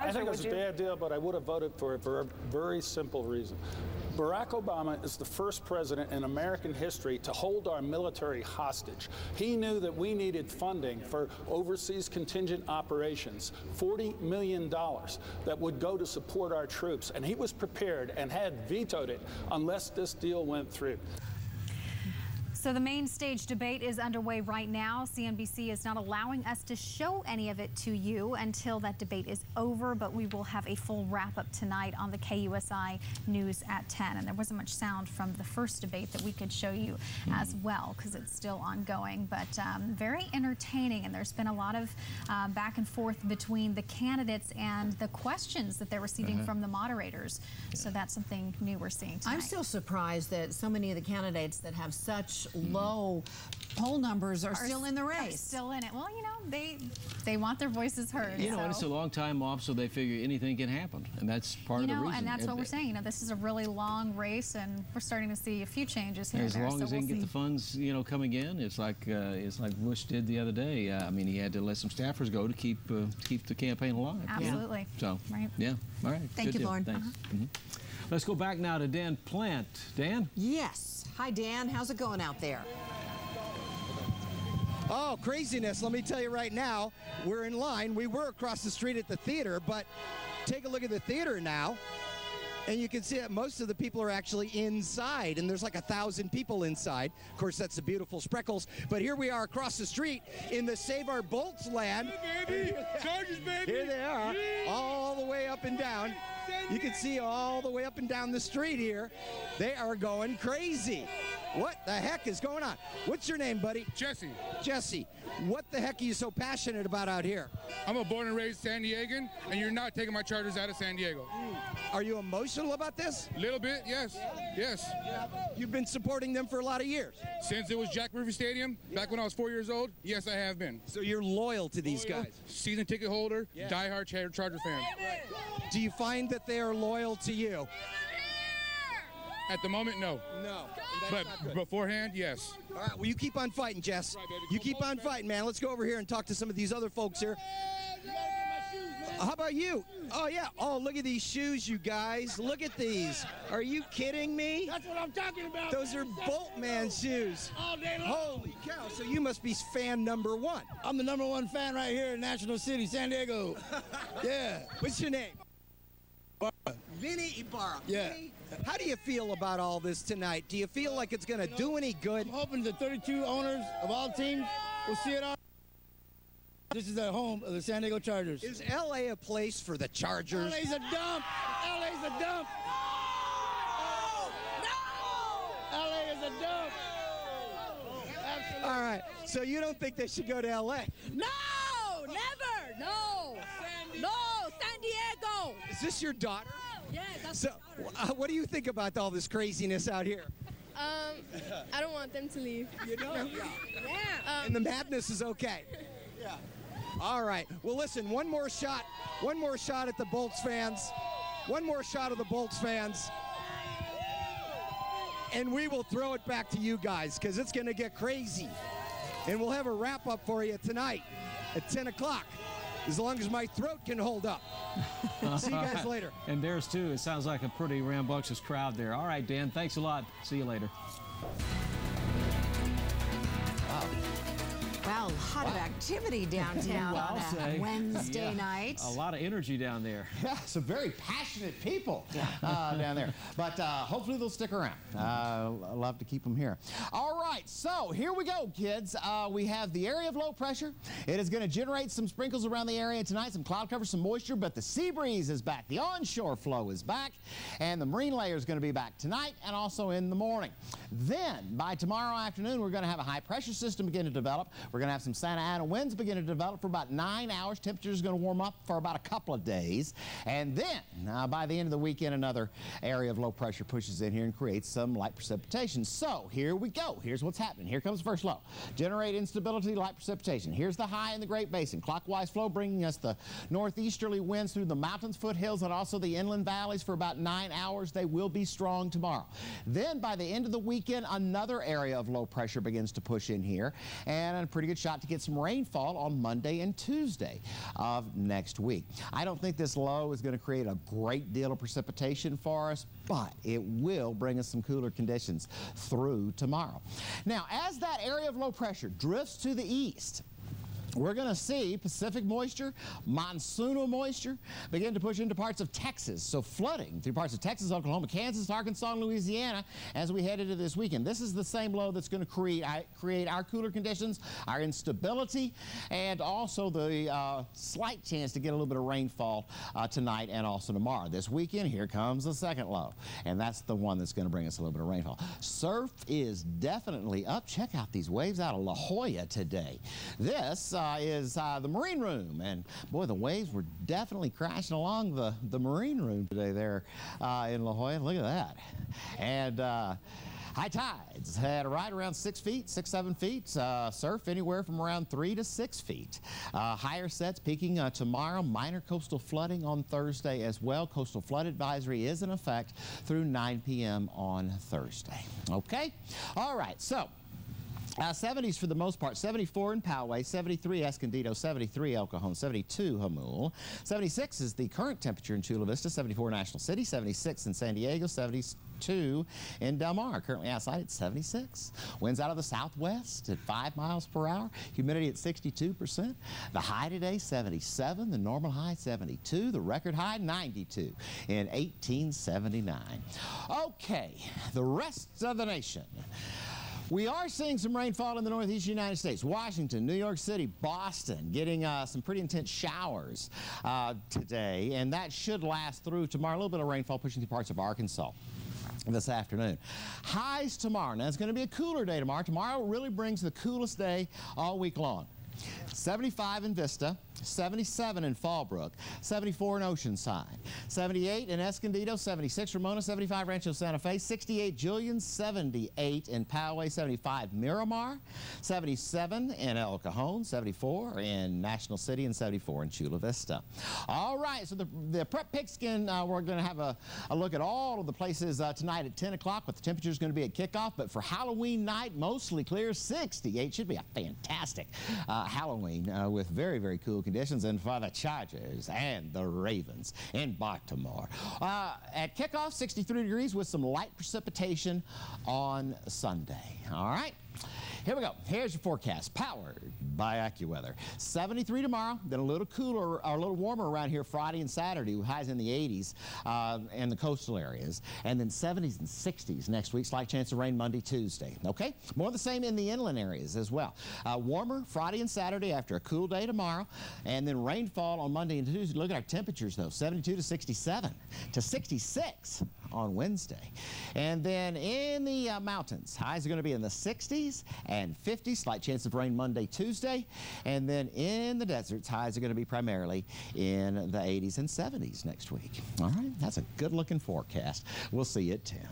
I think it's a bad deal, but I would have voted for it for a very simple reason. Barack Obama is the first president in American history to hold our military hostage. He knew that we needed funding for overseas contingent operations, forty million dollars that would go to support our troops, and he was prepared and had vetoed it unless this deal went through. So the main stage debate is underway right now. C N B C is not allowing us to show any of it to you until that debate is over, but we will have a full wrap-up tonight on the K U S I News at ten. And there wasn't much sound from the first debate that we could show you as well, because it's still ongoing, but um, very entertaining. And there's been a lot of uh, back and forth between the candidates and the questions that they're receiving uh-huh. from the moderators. So that's something new we're seeing tonight. I'm still surprised that so many of the candidates that have such mm-hmm. low poll numbers are, are still in the race. Still in it. Well, you know, they they want their voices heard. You know, so. It's a long time off, so they figure anything can happen, and that's part you know, of the reason. And that's it, what we're saying. You know, this is a really long race, and we're starting to see a few changes here. As and there, long so as we'll they can see. Get the funds, you know, coming in, it's like uh, it's like Bush did the other day. Uh, I mean, he had to let some staffers go to keep uh, keep the campaign alive. Absolutely. You know? So right. Yeah. All right. Thank Good you, deal. Lauren. Thanks. Uh-huh. mm-hmm. Let's go back now to Dan Plant. Dan? Yes. Hi, Dan. How's it going out there? Oh, craziness. Let me tell you right now, we're in line. We were across the street at the theater, but take a look at the theater now, and you can see that most of the people are actually inside, and there's like a thousand people inside. Of course, that's the beautiful Spreckels, but here we are across the street in the Save Our Bolts land. Yeah, baby. Chargers, baby. Here they are, yeah. all the way up and down. You can see all the way up and down the street here. They are going crazy. What the heck is going on? What's your name, buddy? Jesse. Jesse, what the heck are you so passionate about out here? I'm a born and raised San Diegan, and you're not taking my Chargers out of San Diego. Mm. Are you emotional about this? A little bit, yes. Yeah. Yes. Yeah. You've been supporting them for a lot of years. Since it was Jack Murphy Stadium, yeah. back when I was four years old, yes, I have been. So you're loyal to these loyal. guys? Season ticket holder, yeah. diehard Charger fan. Right. Do you find that they are loyal to you? At the moment, no. No. But beforehand, yes. All right, well, you keep on fighting, Jess. Right, you keep on fighting, man. Let's go over here and talk to some of these other folks here. How about you? Oh, yeah. Oh, look at these shoes, you guys. Look at these. Are you kidding me? That's what I'm talking about. Those are Boltman shoes. All day long. Holy cow. So you must be fan number one. I'm the number one fan right here in National City, San Diego. Yeah. What's your name? Ibarra. Vinny Ibarra. Yeah. Vinny? How do you feel about all this tonight? Do you feel like it's going to you know, do any good? I'm hoping the thirty-two owners of all teams will see it all. This is the home of the San Diego Chargers. Is L A a place for the Chargers? L A's a dump. L A's a dump. No! No! L A is a dump. Absolutely. All right. So you don't think they should go to L A? No! Never! No! No! San Diego! Is this your daughter? Yeah, that's so, uh, what do you think about all this craziness out here? Um, I don't want them to leave. You don't? Yeah. yeah. Um, and the madness is okay. Yeah. All right. Well, listen, one more shot. One more shot at the Bolts fans. One more shot of the Bolts fans. And we will throw it back to you guys, because it's going to get crazy. And we'll have a wrap-up for you tonight at ten o'clock. As long as my throat can hold up. See you guys later. And theirs, too. It sounds like a pretty rambunctious crowd there. All right, Dan, thanks a lot. See you later. Wow. Wow, a lot wow. of activity downtown on a say. Wednesday yeah. night. A lot of energy down there. Yeah, some very passionate people yeah. uh, down there. But uh, hopefully they'll stick around. Uh, love to keep them here. All right, so here we go, kids. Uh, we have the area of low pressure. It is going to generate some sprinkles around the area tonight, some cloud cover, some moisture, but the sea breeze is back. The onshore flow is back, and the marine layer is going to be back tonight and also in the morning. Then, by tomorrow afternoon, we're going to have a high-pressure system begin to develop. We're going to have some Santa Ana winds begin to develop for about nine hours. Temperature is going to warm up for about a couple of days. And then, uh, by the end of the weekend, another area of low pressure pushes in here and creates some light precipitation. So, here we go. Here's what's happening. Here comes first low. Generate instability, light precipitation. Here's the high in the Great Basin. Clockwise flow bringing us the northeasterly winds through the mountains, foothills, and also the inland valleys for about nine hours. They will be strong tomorrow. Then, by the end of the weekend, another area of low pressure begins to push in here. And a pretty good shot to get some rainfall on Monday and Tuesday of next week. I don't think this low is going to create a great deal of precipitation for us, but it will bring us some cooler conditions through tomorrow. Now, as that area of low pressure drifts to the east, we're going to see Pacific moisture, monsoonal moisture begin to push into parts of Texas. So flooding through parts of Texas, Oklahoma, Kansas, Arkansas, and Louisiana as we head into this weekend. This is the same low that's going to create, create our cooler conditions, our instability, and also the uh, slight chance to get a little bit of rainfall uh, tonight and also tomorrow. This weekend, here comes the second low, and that's the one that's going to bring us a little bit of rainfall. Surf is definitely up. Check out these waves out of La Jolla today. This uh, Uh, is uh, the Marine Room, and boy, the waves were definitely crashing along the, the Marine Room today there uh, in La Jolla. Look at that. And uh, High tides had a right around six feet, six, seven feet. Uh, surf anywhere from around three to six feet. Uh, higher sets peaking uh, tomorrow. Minor coastal flooding on Thursday as well. Coastal flood advisory is in effect through nine p m on Thursday. Okay. All right. So. Uh, seventies for the most part, seventy-four in Poway, seventy-three Escondido, seventy-three El Cajon, seventy-two Jamul. seventy-six is the current temperature in Chula Vista, seventy-four National City, seventy-six in San Diego, seventy-two in Del Mar. Currently outside at seventy-six. Winds out of the southwest at five miles per hour. Humidity at sixty-two percent. The high today, seventy-seven. The normal high, seventy-two. The record high, ninety-two in eighteen seventy-nine. Okay, the rest of the nation. We are seeing some rainfall in the northeast United States. Washington, New York City, Boston, getting uh, some pretty intense showers uh, today, and that should last through tomorrow. A little bit of rainfall pushing through parts of Arkansas this afternoon. Highs tomorrow. Now, it's going to be a cooler day tomorrow. Tomorrow really brings the coolest day all week long. seventy-five in Vista, seventy-seven in Fallbrook, seventy-four in Oceanside, seventy-eight in Escondido, seventy-six Ramona, seventy-five Rancho Santa Fe, sixty-eight Julian, seventy-eight in Poway, seventy-five Miramar, seventy-seven in El Cajon, seventy-four in National City, and seventy-four in Chula Vista. All right, so the, the Prep Pigskin, uh, we're going to have a, a look at all of the places uh, tonight at ten o'clock, but the temperature is going to be at kickoff. But for Halloween night, mostly clear, sixty-eight. Should be a fantastic uh, Halloween uh, with very, very cool conditions. And for the Chargers and the Ravens in Baltimore. Uh, at kickoff, sixty-three degrees with some light precipitation on Sunday. All right. Here we go. Here's your forecast, powered by AccuWeather. seventy-three tomorrow, then a little cooler, or a little warmer around here Friday and Saturday, with highs in the eighties uh, and the coastal areas, and then seventies and sixties next week. Slight chance of rain Monday, Tuesday. Okay, more the same in the inland areas as well. Uh, warmer Friday and Saturday after a cool day tomorrow, and then rainfall on Monday and Tuesday. Look at our temperatures though: seventy-two to sixty-seven to sixty-six on Wednesday, and then in the uh, mountains, highs are going to be in the sixties. And fifty, slight chance of rain Monday, Tuesday, and then in the deserts, highs are going to be primarily in the eighties and seventies next week. All right, that's a good-looking forecast. We'll see you at ten.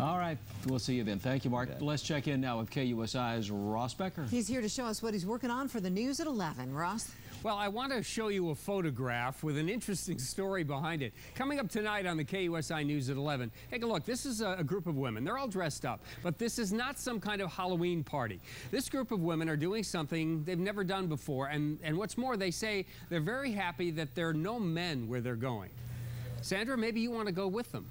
All right, we'll see you then. Thank you, Mark. Okay. Let's check in now with K U S I's Ross Becker. He's here to show us what he's working on for the news at eleven. Ross? Well, I want to show you a photograph with an interesting story behind it. Coming up tonight on the K U S I News at eleven, take a look. This is a, a group of women. They're all dressed up, but this is not some kind of Halloween party. This group of women are doing something they've never done before, and, and what's more, they say they're very happy that there are no men where they're going. Sandra, maybe you want to go with them.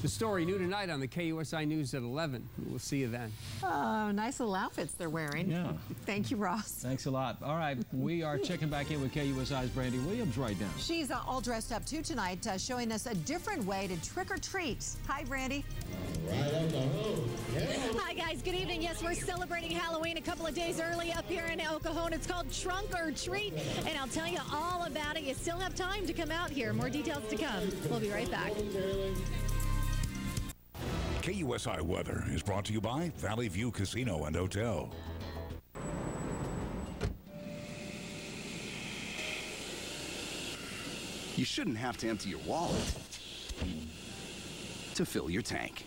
The story new tonight on the K U S I News at eleven. We'll see you then. Oh, nice little outfits they're wearing. Yeah. Thank you, Ross. Thanks a lot. All right, we are checking back in with K U S I's Brandi Williams right now. She's uh, all dressed up, too, tonight, uh, showing us a different way to trick-or-treat. Hi, Brandi. Right on the road. Yeah. Hi, guys. Good evening. Yes, we're celebrating Halloween a couple of days early up here in El Cajon. It's called Trunk or Treat, and I'll tell you all about it. You still have time to come out here. More details to come. We'll be right back. K U S I Weather is brought to you by Valley View Casino and Hotel. You shouldn't have to empty your wallet to fill your tank.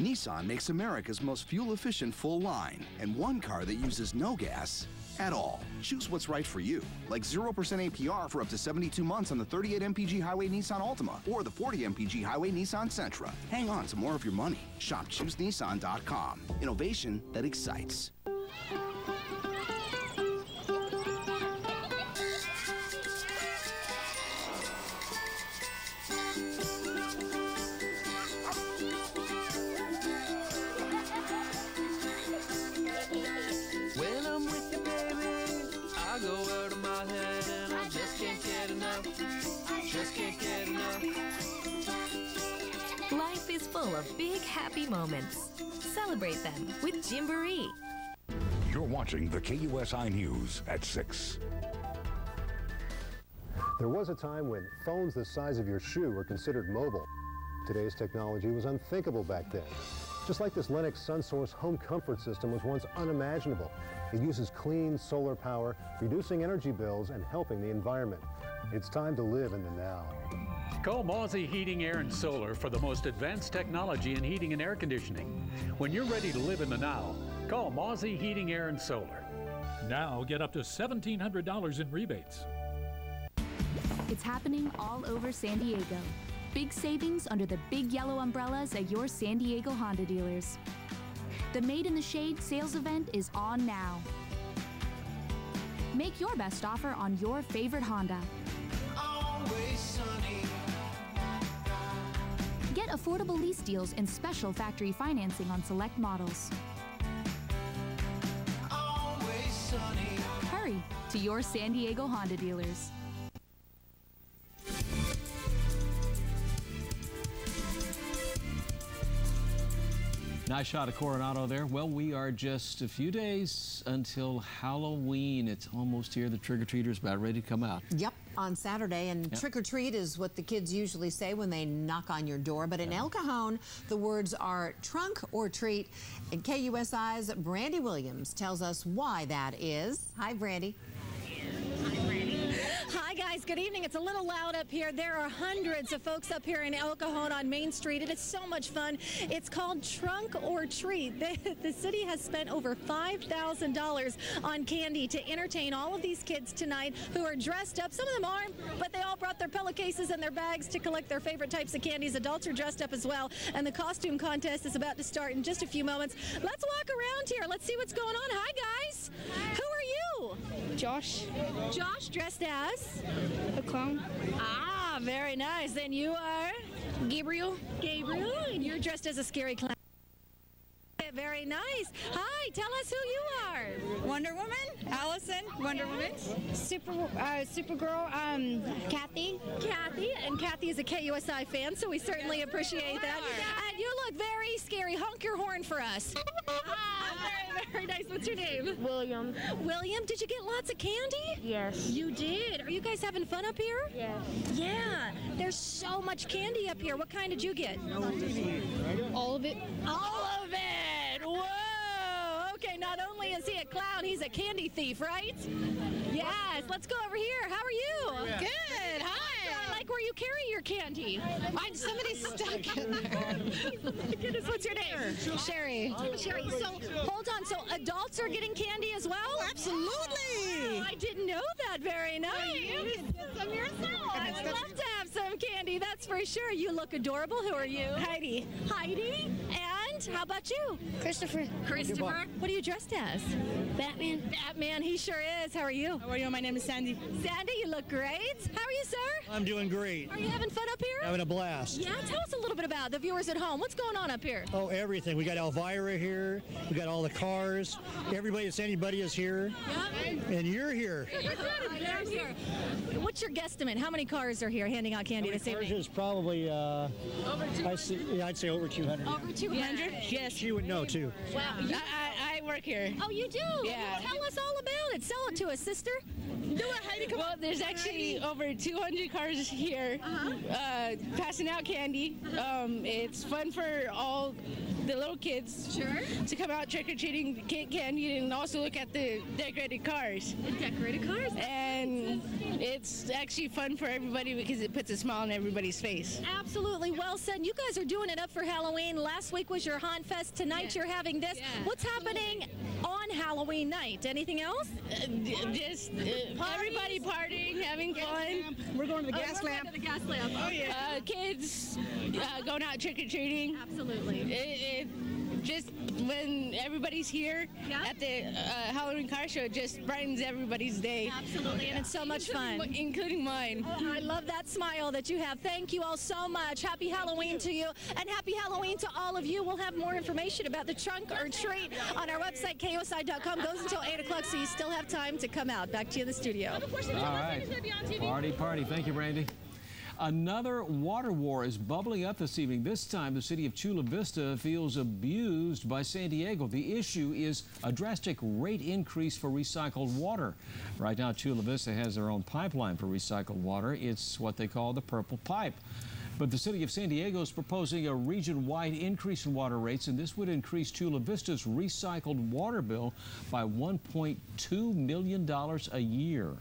Nissan makes America's most fuel-efficient full line and one car that uses no gas at all. Choose what's right for you, like zero percent A P R for up to seventy-two months on the thirty-eight M P G Highway Nissan Altima or the forty M P G Highway Nissan Sentra. Hang on to more of your money. Shop choose nissan dot com. Innovation that excites. Of big happy moments. Celebrate them with Gymboree. You're watching the K U S I News at six. There was a time when phones the size of your shoe were considered mobile. Today's technology was unthinkable back then. Just like this Lennox SunSource home comfort system was once unimaginable. It uses clean solar power, reducing energy bills and helping the environment. It's time to live in the now. Call Mawsey Heating, Air, and Solar for the most advanced technology in heating and air conditioning. When you're ready to live in the now, call Mawsey Heating, Air, and Solar. Now get up to seventeen hundred dollars in rebates. It's happening all over San Diego. Big savings under the big yellow umbrellas at your San Diego Honda dealers. The Made in the Shade sales event is on now. Make your best offer on your favorite Honda. Always sunny. Get affordable lease deals and special factory financing on select models. Always sunny. Hurry to your San Diego Honda dealers. Nice shot of Coronado there. Well, we are just a few days until Halloween. It's almost here. The trick-or-treater's about ready to come out. Yep, on Saturday. And yep. Trick-or-treat is what the kids usually say when they knock on your door. But in yeah. El Cajon, the words are trunk or treat. And K U S I's Brandy Williams tells us why that is. Hi, Brandy. Hi guys, good evening. It's a little loud up here. There are hundreds of folks up here in El Cajon on Main Street. It is so much fun. It's called Trunk or Treat. The, the city has spent over five thousand dollars on candy to entertain all of these kids tonight who are dressed up. Some of them aren't, but they all brought their pillowcases and their bags to collect their favorite types of candies. Adults are dressed up as well, and the costume contest is about to start in just a few moments. Let's walk around here. Let's see what's going on. Hi guys. Hi. Who are you? Josh. Josh, dressed as? A clown. Ah, very nice. Then you are? Gabriel. Gabriel, and you're dressed as a scary clown. Very nice. Hi, tell us who you are. Wonder Woman, Allison, Wonder Woman. Super, uh, Supergirl, um, Kathy. Kathy, and Kathy is a K U S I fan, so we certainly appreciate that. And you look very scary. Honk your horn for us. Very nice. What's your name? William. William, did you get lots of candy? Yes. You did. Are you guys having fun up here? Yes. Yeah. There's so much candy up here. What kind did you get? All of it. All of it. Whoa. Okay, not only is he a clown, he's a candy thief, right? Yes. Let's go over here. How are you? Good. Hi. Where you carry your candy. Mine, somebody's stuck in there. My goodness, what's your name? Sherry. Sherry, so hold on, so adults are getting candy as well? Oh, absolutely. Oh, I didn't know that. Very nice. Oh, you can get some yourself. I'd love to have some candy, that's for sure. You look adorable. Who are you? Heidi. Heidi, and how about you? Christopher. Christopher. What are you dressed as? Batman. Batman, he sure is. How are you? How are you? My name is Sandy. Sandy, you look great. How are you, sir? I'm doing great. Are you having fun up here? Having a blast. Yeah, tell us a little bit about the viewers at home. What's going on up here? Oh, everything. We got Elvira here. We got all the cars. Everybody that's anybody is here. Yep. And you're here. You're here. What's your guesstimate? How many cars are here handing out candy this evening? Cars is probably uh, over two hundred. I see, yeah, I'd say over two hundred. Over two hundred? Yeah. Yes, you would know too. Wow. I, I, I work here. Oh, you do? Yeah. Tell us all about it. Sell it to us, sister. Do it, Heidi. Come well, on. There's actually over two hundred cars here uh-huh. uh, passing out candy. Um, it's fun for all the little kids sure. to come out trick-or-treating, get candy, and also look at the decorated cars. The decorated cars. And it's actually fun for everybody because it puts a smile on everybody's face. Absolutely. Well said. You guys are doing it up for Halloween. Last week was your Haunt Fest. Tonight yeah. you're having this. Yeah. What's happening on Halloween night? Anything else? Uh, just... Uh, Everybody partying, having gas fun. Lamp. We're going to the gas oh, lamp. Going to the gas lamp. Oh yeah. Uh, kids uh, going out trick or treating. Absolutely. It, it just when everybody's here yeah. at the uh, Halloween car show, it just brightens everybody's day. Absolutely, and it's so much fun, including mine. Oh, I love that smile that you have. Thank you all so much. Happy Halloween to you, and happy Halloween to all of you. We'll have more information about the trunk or treat on our website K O S I dot com. Goes until eight o'clock, so you still have time to come out. Back to you in the studio. All right. Party, party. Thank you, Brandy. Another water war is bubbling up this evening. This time, the city of Chula Vista feels abused by San Diego. The issue is a drastic rate increase for recycled water. Right now, Chula Vista has their own pipeline for recycled water. It's what they call the Purple Pipe. But the city of San Diego is proposing a region-wide increase in water rates, and this would increase Chula Vista's recycled water bill by one point two million dollars a year.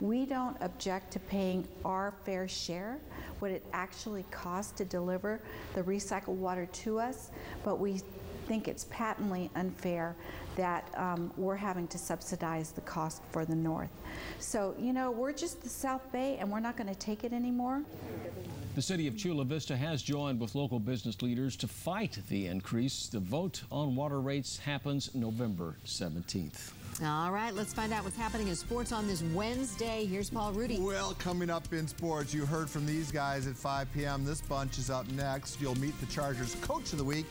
We don't object to paying our fair share, what it actually costs to deliver the recycled water to us, but we think it's patently unfair that um, we're having to subsidize the cost for the North. So, you know, we're just the South Bay and we're not going to take it anymore. The city of Chula Vista has joined with local business leaders to fight the increase. The vote on water rates happens November seventeenth. All right, let's find out what's happening in sports on this Wednesday. Here's Paul Rudy. Well, coming up in sports, you heard from these guys at five P M This bunch is up next. You'll meet the Chargers Coach of the Week.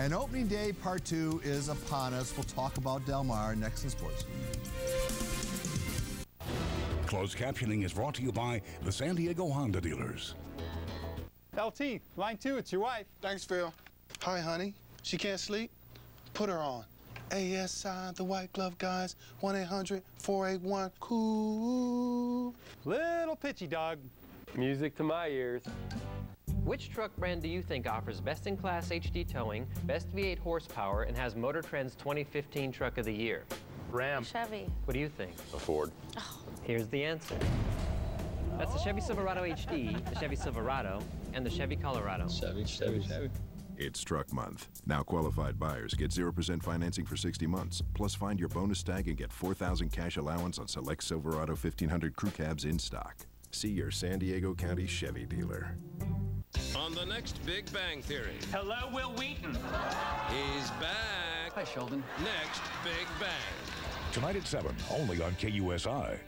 And opening day part two is upon us. We'll talk about Del Mar next in sports. Closed captioning is brought to you by the San Diego Honda dealers. L T, line two, it's your wife. Thanks, Phil. Hi, honey. She can't sleep? Put her on. A S I, the White Glove Guys, one eight hundred four eight one cool. Little pitchy dog. Music to my ears. Which truck brand do you think offers best-in-class H D towing, best V eight horsepower, and has Motor Trend's twenty fifteen Truck of the Year? Ram. Chevy. What do you think? A Ford. Oh. Here's the answer. That's the Chevy Silverado H D, the Chevy Silverado, and the Chevy Colorado. Chevy, Chevy, Chevy. It's Truck Month. Now qualified buyers get zero percent financing for sixty months. Plus find your bonus tag and get four thousand dollars cash allowance on select Silverado fifteen hundred crew cabs in stock. See your San Diego County Chevy dealer. On the next Big Bang Theory. Hello, Will Wheaton. He's back. Hi, Sheldon. Next Big Bang. Tonight at seven, only on K U S I.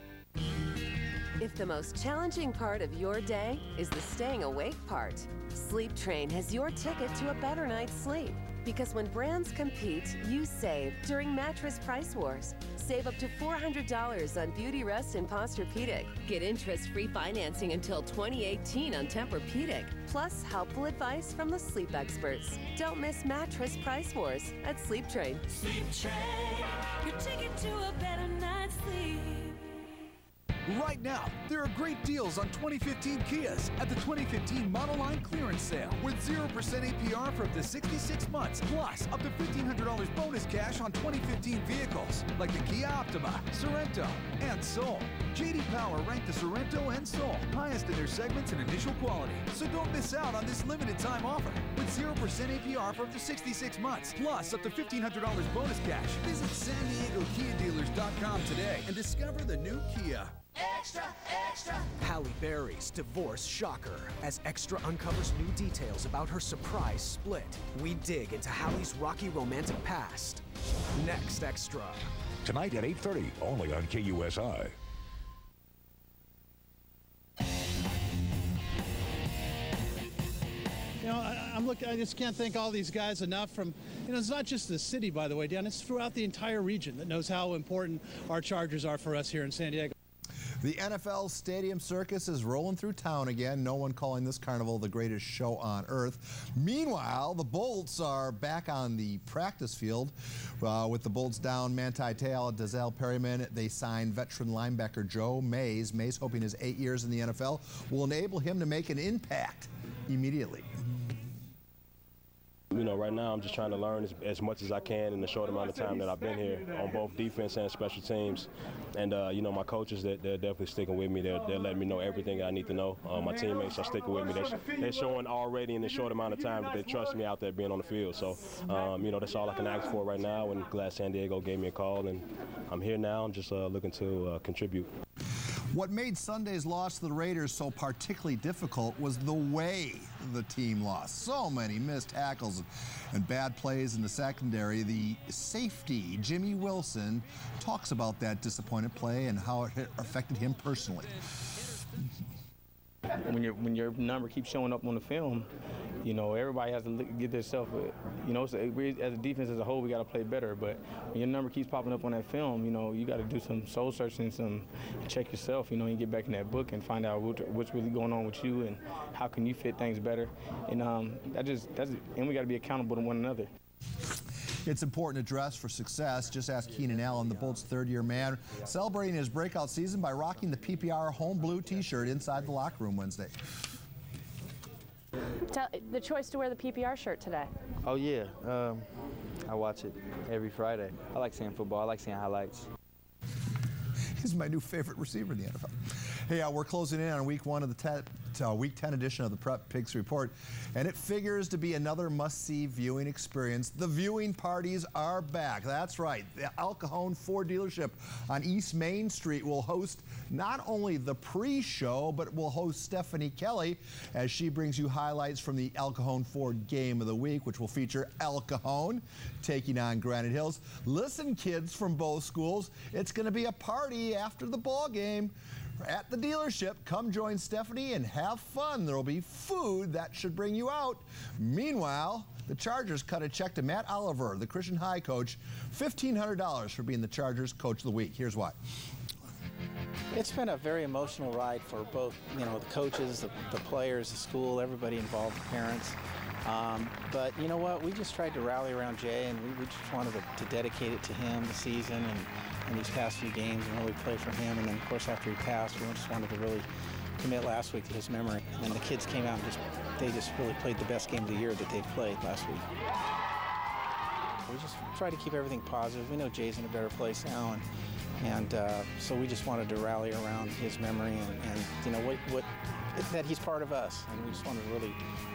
If the most challenging part of your day is the staying awake part, Sleep Train has your ticket to a better night's sleep. Because when brands compete, you save during mattress price wars. Save up to four hundred dollars on Beautyrest and Posturepedic. Get interest-free financing until twenty eighteen on Tempur-Pedic. Plus, helpful advice from the sleep experts. Don't miss mattress price wars at Sleep Train. Sleep Train, your ticket to a better night's sleep. Right now, there are great deals on twenty fifteen Kias at the twenty fifteen Model Line Clearance Sale with zero percent A P R for up to sixty-six months, plus up to fifteen hundred dollars bonus cash on twenty fifteen vehicles like the Kia Optima, Sorento, and Soul. J D Power ranked the Sorento and Soul highest in their segments in initial quality, so don't miss out on this limited time offer. With zero percent A P R for up to sixty-six months, plus up to fifteen hundred dollars bonus cash, visit San Diego Kia Dealers dot com today and discover the new Kia. Extra! Extra! Halle Berry's divorce shocker. As Extra uncovers new details about her surprise split, we dig into Halle's rocky romantic past. Next Extra. Tonight at eight thirty, only on K U S I. You know, I, I'm looking, I just can't thank all these guys enough from, you know, it's not just the city, by the way, Dan, it's throughout the entire region that knows how important our Chargers are for us here in San Diego. The N F L Stadium Circus is rolling through town again. No one calling this carnival the greatest show on earth. Meanwhile, the Bolts are back on the practice field. Uh, with the Bolts down, Manti Te'o, Dazelle Perryman, they signed veteran linebacker Joe Mays. Mays hoping his eight years in the N F L will enable him to make an impact immediately. You know, right now I'm just trying to learn as, as much as I can in the short amount of time that I've been here on both defense and special teams. And, uh, you know, my coaches, they're, they're definitely sticking with me. They're, they're letting me know everything I need to know. Uh, my teammates are sticking with me. They're, they're showing already in the short amount of time that they trust me out there being on the field. So, um, you know, that's all I can ask for right now. And glad San Diego gave me a call. And I'm here now. I'm just uh, looking to uh, contribute. What made Sunday's loss to the Raiders so particularly difficult was the way the team lost. So many missed tackles and bad plays in the secondary. The safety, Jimmy Wilson, talks about that disappointing play and how it affected him personally. When, you're, when your number keeps showing up on the film, you know, everybody has to get themselves, you know, so we, as a defense as a whole, we got to play better. But when your number keeps popping up on that film, you know, you got to do some soul searching, some check yourself, you know, and get back in that book and find out what, what's really going on with you and how can you fit things better. And um, that just, that's, and we got to be accountable to one another. It's important to dress for success. Just ask Keenan Allen, the Bolts' third-year man, celebrating his breakout season by rocking the P P R home blue T-shirt inside the locker room Wednesday. Tell, the choice to wear the P P R shirt today. Oh, yeah. Um, I watch it every Friday. I like seeing football. I like seeing highlights. He's my new favorite receiver in the N F L. Hey, uh, we're closing in on week one of the uh, week ten edition of the Prep Pigs Report, and it figures to be another must-see viewing experience. The viewing parties are back. That's right. The El Cajon Ford dealership on East Main Street will host not only the pre-show, but will host Stephanie Kelly as she brings you highlights from the El Cajon Ford Game of the Week, which will feature El Cajon taking on Granite Hills. Listen, kids from both schools, it's going to be a party after the ball game at the dealership. Come join Stephanie and have fun. There will be food that should bring you out. Meanwhile, the Chargers cut a check to Matt Oliver, the Christian High coach, fifteen hundred dollars for being the Chargers Coach of the Week. Here's why. It's been a very emotional ride for both, you know, the coaches, the, the players, the school, everybody involved, the parents. Um, but you know what? We just tried to rally around Jay, and we, we just wanted to, to dedicate it to him, the season, and, and these past few games, and really play for him. And then, of course, after he passed, we just wanted to really commit last week to his memory. And the kids came out and just, they just really played the best game of the year that they've played last week. We just try to keep everything positive. We know Jay's in a better place now, and, and uh, so we just wanted to rally around his memory and, and you know, what, what, that he's part of us, and we just wanted to really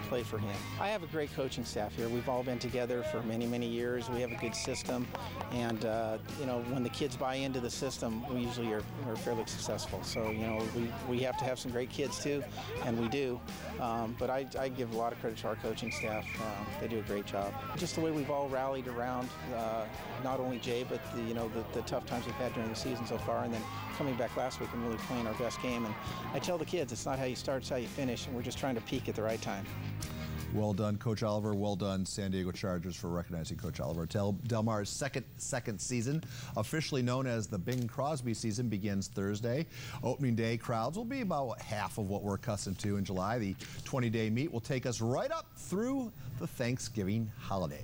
play for him. I have a great coaching staff here. We've all been together for many, many years. We have a good system, and uh, you know, when the kids buy into the system, we usually are, are fairly successful. So you know, we, we have to have some great kids too, and we do. Um, but I, I give a lot of credit to our coaching staff. Uh, they do a great job. Just the way we've all rallied around uh, not only Jay, but the, you know, the, the tough times we've had during the season so far, and then coming back last week and really playing our best game. And I tell the kids, it's not how you start, it's how you finish, and we're just trying to peak at the right time. Well done, Coach Oliver. Well done, San Diego Chargers, for recognizing Coach Oliver. Del, Del Mar's second second season, officially known as the Bing Crosby season, begins Thursday. Opening day crowds will be about half of what we're accustomed to in July. The twenty-day meet will take us right up through the Thanksgiving holiday.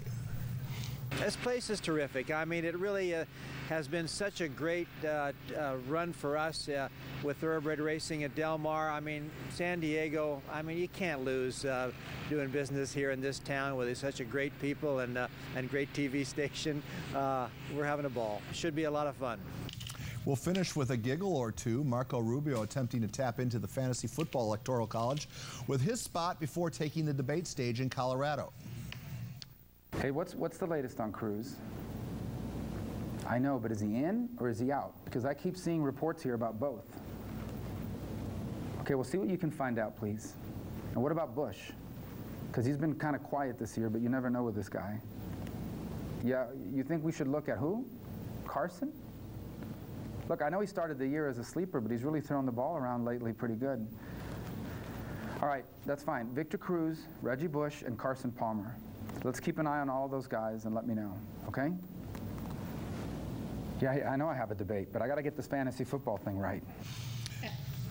This place is terrific. I mean, it really uh, has been such a great uh, uh, run for us uh, with thoroughbred racing at Del Mar. I mean, San Diego, I mean, you can't lose uh, doing business here in this town with such a great people and, uh, and great T V station. Uh, we're having a ball. Should be a lot of fun. We'll finish with a giggle or two. Marco Rubio attempting to tap into the fantasy football electoral college with his spot before taking the debate stage in Colorado. Hey, what's what's the latest on Cruz? I know, but is he in or is he out? Because I keep seeing reports here about both. Okay, well, see what you can find out, please. And what about Bush? Because he's been kind of quiet this year, but you never know with this guy. Yeah, you think we should look at who? Carson? Look, I know he started the year as a sleeper, but he's really thrown the ball around lately pretty good. All right, that's fine. Victor Cruz, Reggie Bush, and Carson Palmer. Let's keep an eye on all those guys and let me know, okay? Yeah, I know I have a debate, but I got to get this fantasy football thing right.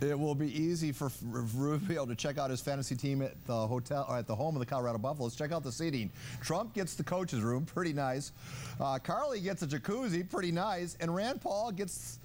It will be easy for Rubio to check out his fantasy team at the hotel or at the home of the Colorado Buffaloes. Check out the seating. Trump gets the coach's room, pretty nice. Uh, Carly gets a jacuzzi, pretty nice, and Rand Paul gets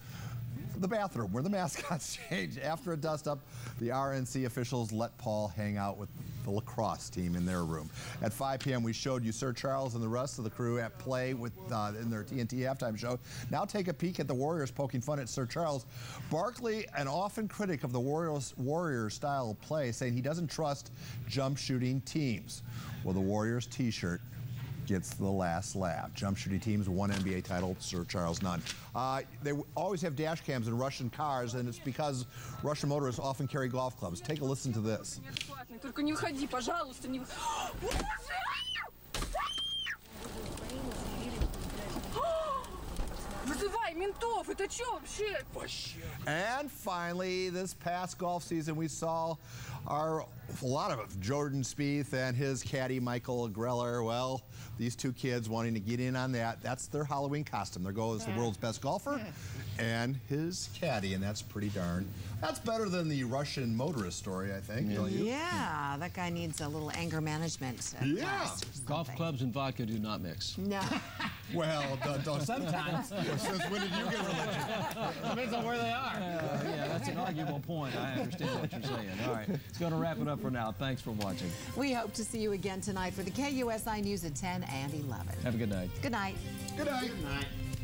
the bathroom where the mascots change. After a dust-up, the R N C officials let Paul hang out with the lacrosse team in their room. At five P M, we showed you Sir Charles and the rest of the crew at play with uh, in their T N T halftime show. Now take a peek at the Warriors poking fun at Sir Charles. Barkley, an often critic of the Warriors' Warriors style of play, saying he doesn't trust jump shooting teams. Well, the Warriors T-shirt gets the last laugh. Jump shooting teams, one N B A title, Sir Charles none. Uh, they always have dash cams in Russian cars, and it's because Russian motorists often carry golf clubs. Take a listen to this. And finally, this past golf season, we saw our a lot of it, Jordan Spieth and his caddy Michael Greller. Well, these two kids wanting to get in on that. That's their Halloween costume. Their goal is the world's best golfer and his caddy, and that's pretty darn. That's better than the Russian motorist story, I think. Yeah, don't you? Yeah, that guy needs a little anger management. Yeah, golf clubs and vodka do not mix. No. Well, don't sometimes. Since when did you get religion? Depends on where they are. Uh, yeah, that's an arguable point. I understand what you're saying. All right, it's going to wrap it up for now. Thanks for watching. We hope to see you again tonight for the K U S I News at ten and eleven. Have a good night. Good night. Good night. Good night.